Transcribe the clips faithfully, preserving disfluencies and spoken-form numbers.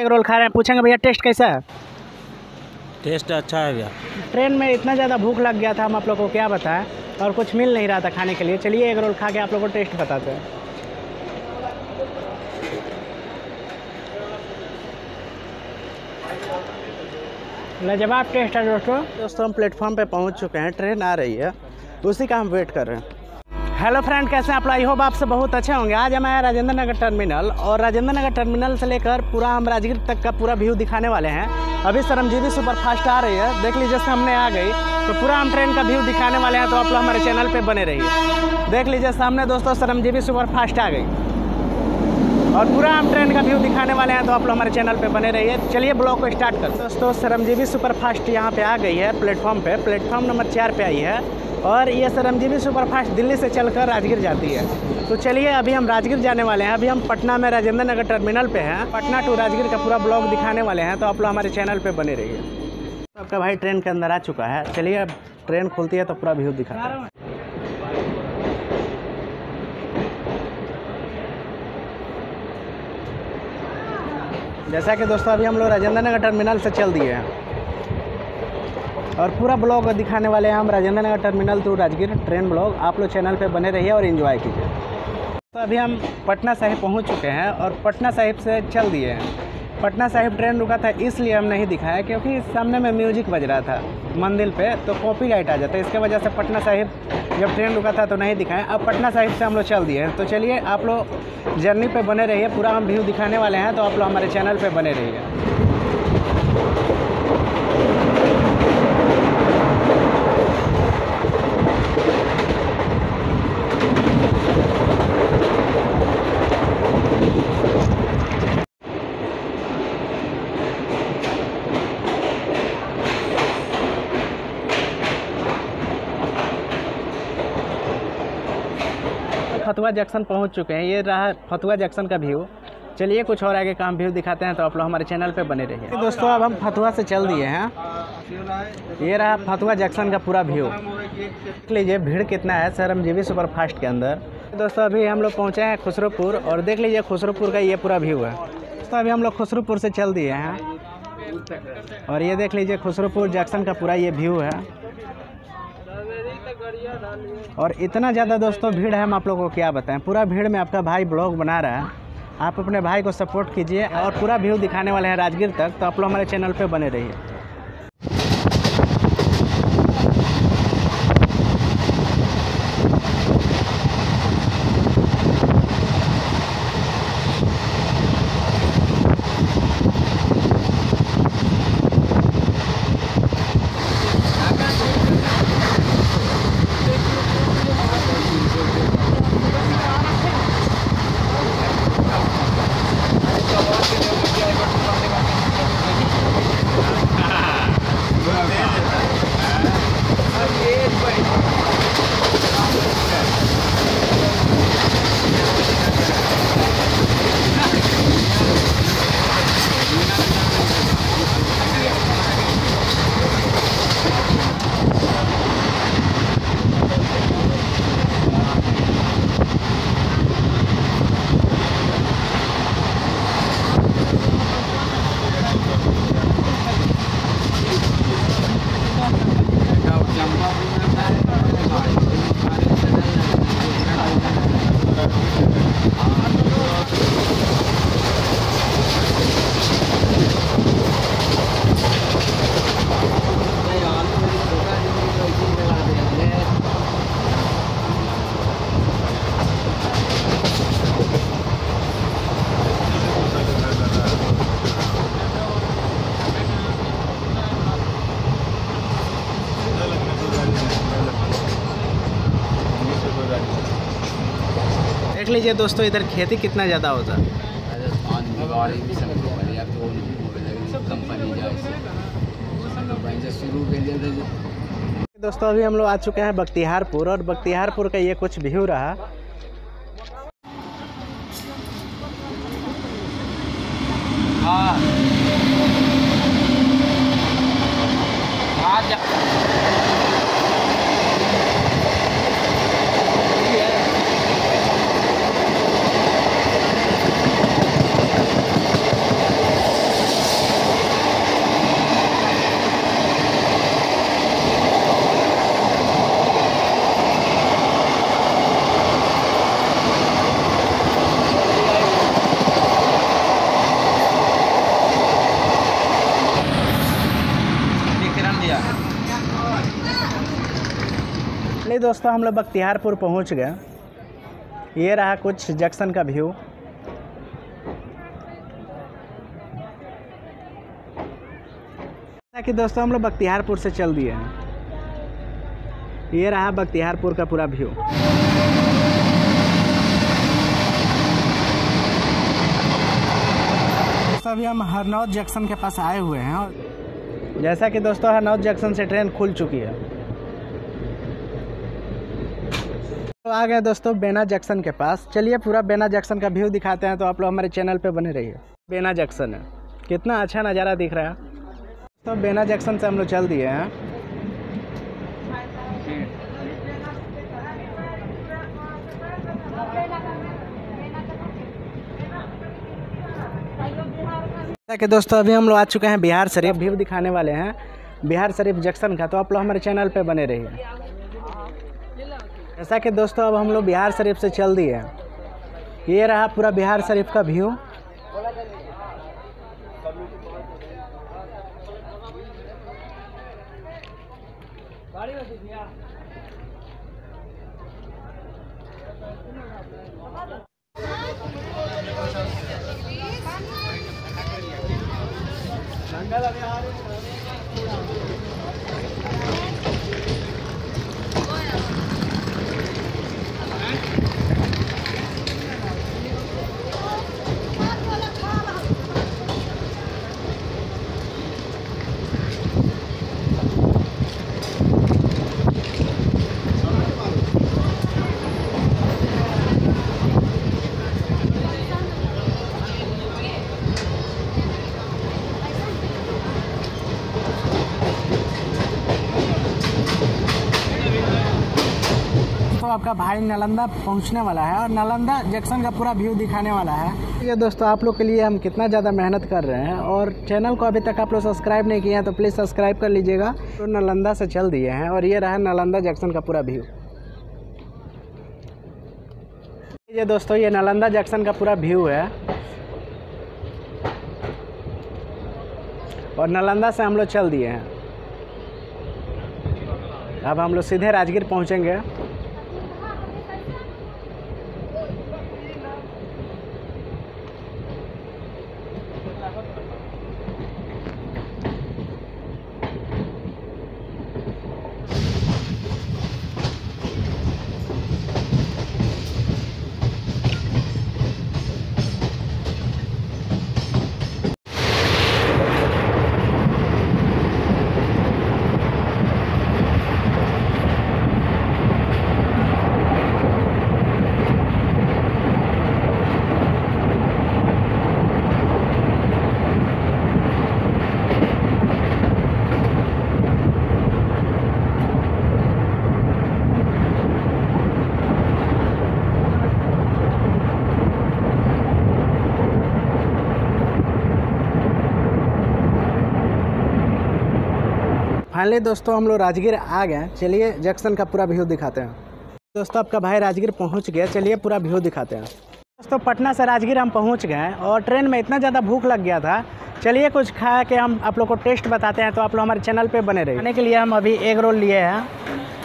एक रोल खा रहे हैं, पूछेंगे भैया टेस्ट कैसा है? टेस्ट अच्छा है भैया। ट्रेन में इतना ज़्यादा भूख लग गया था, हम आप लोग को क्या बताएं, और कुछ मिल नहीं रहा था खाने के लिए। चलिए एक रोल खा के आप लोग को टेस्ट बताते हैं। लाजवाब टेस्ट है दोस्तों। दोस्तों हम प्लेटफॉर्म पे पहुंच चुके हैं, ट्रेन आ रही है, उसी का हम वेट कर रहे हैं। हेलो फ्रेंड, कैसे हैं आप लोग? आई होप आप सब बहुत अच्छे होंगे। आज हम आए राजेंद्र नगर टर्मिनल, और राजेंद्र नगर टर्मिनल से लेकर पूरा हम राजगीर तक का पूरा व्यू दिखाने वाले हैं। अभी श्रमजीवी सुपरफास्ट आ रही है, देख लीजिए सामने आ गई, तो पूरा हम ट्रेन का व्यू दिखाने वाले हैं, तो आप लोग हमारे चैनल पर बने रहिए। देख लीजिए सामने दोस्तों श्रमजीवी सुपरफास्ट आ गई, और पूरा हम ट्रेन का व्यू दिखाने वाले हैं, तो आप लोग हमारे चैनल पे बने रहिए। चलिए ब्लॉग को स्टार्ट करते हैं। दोस्तों श्रमजीवी सुपरफास्ट यहाँ पे आ गई है, प्लेटफॉर्म पे, प्लेटफॉर्म नंबर चार पे आई है, और ये श्रमजीवी सुपरफास्ट दिल्ली से चलकर राजगीर जाती है। तो चलिए अभी हम राजगीर जाने वाले हैं। अभी हम पटना में राजेंद्र नगर टर्मिनल पर हैं, पटना टू राजगीर का पूरा ब्लॉग दिखाने वाले हैं, तो आप लोग हमारे चैनल पर बने रहिए। आपका भाई ट्रेन के अंदर आ चुका है, चलिए अब ट्रेन खुलती है तो पूरा व्यू दिखाते हैं। जैसा कि दोस्तों अभी हम लोग राजेंद्र नगर टर्मिनल से चल दिए हैं, और पूरा ब्लॉग दिखाने वाले हैं हम Rajendra Nagar terminal to Rajgir train blog. आप लोग चैनल पे बने रहिए और एंजॉय कीजिए। तो अभी हम पटना साहिब पहुंच चुके हैं, और पटना साहिब से चल दिए हैं। पटना साहिब ट्रेन रुका था इसलिए हम नहीं दिखाया, क्योंकि सामने में म्यूजिक बज रहा था मंदिर पर, तो कॉपीराइट आ जाता है, इसके वजह से पटना साहिब जब ट्रेन रुका था तो नहीं दिखाएँ। अब पटना साहिब से हम लोग चल दिए हैं, तो चलिए आप लोग जर्नी पे बने रहिए, पूरा हम व्यू दिखाने वाले हैं, तो आप लोग हमारे चैनल पे बने रहिए। फतुहा जंक्शन पहुंच चुके हैं, ये रहा फतुहा जंक्शन का व्यू। चलिए कुछ और आगे काम व्यू दिखाते हैं, तो आप लोग हमारे चैनल पे बने रहिए। दोस्तों अब हम फतुहा से चल दिए हैं, ये रहा फतुहा जंक्शन का पूरा व्यू। देख लीजिए भीड़ कितना है श्रमजीवी सुपरफास्ट के अंदर। दोस्तों अभी हम लोग पहुँचे हैं खुसरूपुर, और देख लीजिए खुसरूपुर का ये पूरा व्यू है। दोस्तों अभी हम लोग खुसरूपुर से चल दिए हैं, और ये देख लीजिए खुसरूपुर जंक्शन का पूरा ये व्यू है, और इतना ज़्यादा दोस्तों भीड़ है, हम आप लोगों को क्या बताएं। पूरा भीड़ में आपका भाई ब्लॉग बना रहा है, आप अपने भाई को सपोर्ट कीजिए, और पूरा व्यू दिखाने वाले हैं राजगीर तक, तो आप लोग हमारे चैनल पे बने रहिए। देख लीजिए दोस्तों इधर खेती कितना ज़्यादा होता है। दोस्तों अभी हम लोग आ चुके हैं बख्तियारपुर, और बख्तियारपुर का ये कुछ व्यू रहा। दोस्तों हम लोग बख्तियारपुर पहुंच गए। ये रहा कुछ जंक्शन का व्यू। कि दोस्तों हम लोग बख्तियारपुर से चल दिए हैं। ये रहा बख्तियारपुर का पूरा व्यू। दोस्तों अभी हम हरनौत जंक्शन के पास आए हुए हैं और जैसा कि दोस्तों हरनौत जंक्शन से ट्रेन खुल चुकी है तो आ गए दोस्तों बेना जंक्शन के पास। चलिए पूरा बेना जंक्शन का व्यू दिखाते हैं, तो आप लोग हमारे चैनल पे बने रहिए। बेना जंक्शन है, कितना अच्छा नज़ारा दिख रहा है। तो बेना जंक्शन से हम लोग चल दिए हैं। कि दोस्तों अभी हम लोग आ चुके हैं बिहार शरीफ। व्यू दिखाने वाले हैं बिहार शरीफ जंक्शन का, तो आप लोग हमारे चैनल पे बने रहिए। जैसा कि दोस्तों अब हम लोग बिहार शरीफ से चल दिए हैं। ये रहा पूरा बिहार शरीफ का व्यू। आपका भाई नालंदा पहुंचने वाला है और नालंदा जंक्शन का पूरा व्यू दिखाने वाला है। ये दोस्तों आप लोग के लिए हम कितना ज़्यादा मेहनत कर रहे हैं, और चैनल को अभी तक आप लोग सब्सक्राइब नहीं किए हैं तो प्लीज़ सब्सक्राइब कर लीजिएगा। तो नालंदा से चल दिए हैं और ये रहा नालंदा जंक्शन का पूरा व्यू। ये दोस्तों ये नालंदा जंक्शन का पूरा व्यू है और नालंदा से हम लोग चल दिए हैं। अब हम लोग सीधे राजगीर पहुँचेंगे। फाइनली दोस्तों हम लोग राजगीर आ गए। चलिए जंक्शन का पूरा व्यू दिखाते हैं। दोस्तों आपका भाई राजगीर पहुंच गया। चलिए पूरा व्यू दिखाते हैं। दोस्तों पटना से राजगीर हम पहुंच गए और ट्रेन में इतना ज़्यादा भूख लग गया था। चलिए कुछ खा के हम आप लोग को टेस्ट बताते हैं, तो आप लोग हमारे चैनल पे बने रहिए। खाने के लिए हम अभी एग रोल लिए हैं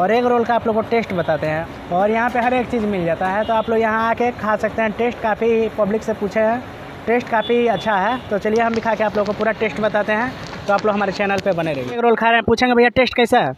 और एग रोल का आप लोग को टेस्ट बताते हैं। और यहाँ पर हर एक चीज़ मिल जाता है, तो आप लोग यहाँ आके खा सकते हैं। टेस्ट काफ़ी पब्लिक से पूछे हैं, टेस्ट काफ़ी अच्छा है। तो चलिए हम भी खा के आप लोग को पूरा टेस्ट बताते हैं, तो आप लोग हमारे चैनल पे बने रहिए। एक रोल खा रहे हैं, पूछेंगे भैया टेस्ट कैसा है।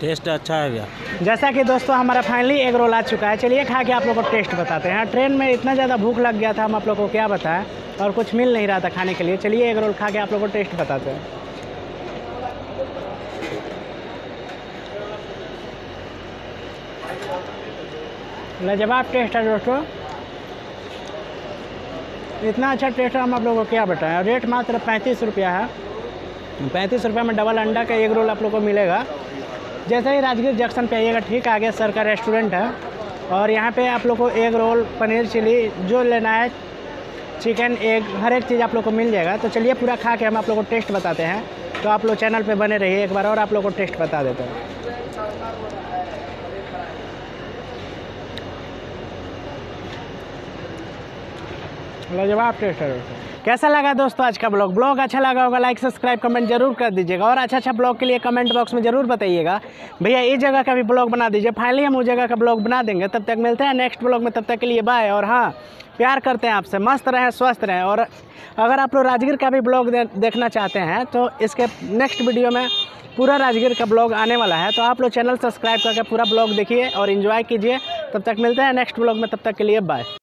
टेस्ट अच्छा है भैया। जैसा कि दोस्तों हमारा फाइनली एक रोल आ चुका है। चलिए खा के आप लोग को टेस्ट बताते हैं। ट्रेन में इतना ज़्यादा भूख लग गया था, हम आप लोग को क्या बताएं, और कुछ मिल नहीं रहा था खाने के लिए। चलिए एक रोल खा के आप लोग को टेस्ट बताते हैं। लाजवाब टेस्ट है दोस्तों, इतना अच्छा टेस्ट हम आप लोगों को क्या बताएं। रेट मात्र पैंतीस रुपया है। पैंतीस रुपये में डबल अंडा का एग रोल आप लोगों को मिलेगा। जैसे ही राजगीर जंक्शन पे आइएगा, ठीक आगे सर का रेस्टोरेंट है और यहाँ पे आप लोगों को एग रोल, पनीर चिली, जो लेना है, चिकन एग, हर एक चीज़ आप लोग को मिल जाएगा। तो चलिए पूरा खा के हम आप लोग को टेस्ट बताते हैं, तो आप लोग चैनल पर बने रहिए। एक बार और आप लोग को टेस्ट बता देते हैं। लाजवाब टेस्ट है दोस्तों। कैसा लगा दोस्तों आज का ब्लॉग ब्लॉग अच्छा लगा होगा लाइक सब्सक्राइब कमेंट जरूर कर दीजिएगा और अच्छा अच्छा ब्लॉग के लिए कमेंट बॉक्स में जरूर बताइएगा भैया इस जगह का भी ब्लॉग बना दीजिए। फाइनली हम उस जगह का ब्लॉग बना देंगे। तब तक मिलते हैं नेक्स्ट ब्लॉग में, तब तक के लिए बाय। और हाँ, प्यार करते हैं आपसे, मस्त रहें स्वस्थ रहें। और अगर आप लोग राजगीर का भी ब्लॉग देखना चाहते हैं तो इसके नेक्स्ट वीडियो में पूरा राजगीर का ब्लॉग आने वाला है, तो आप लोग चैनल सब्सक्राइब करके पूरा ब्लॉग देखिए और इन्जॉय कीजिए। तब तक मिलते हैं नेक्स्ट ब्लॉग में, तब तक के लिए बाय।